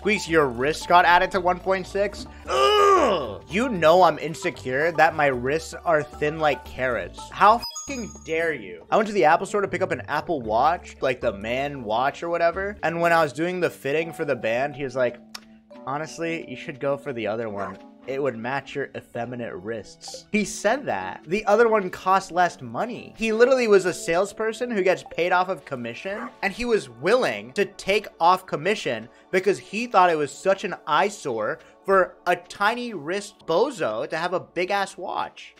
squeeze your wrist got added to 1.6. Ugh! You know I'm insecure that my wrists are thin like carrots. How fucking dare you? I went to the Apple Store to pick up an Apple Watch, like the man watch or whatever. And when I was doing the fitting for the band, he was like, honestly, you should go for the other one. It would match your effeminate wrists. He said that. The other one cost less money. He literally was a salesperson who gets paid off of commission, and he was willing to take off commission because he thought it was such an eyesore for a tiny wrist bozo to have a big ass watch.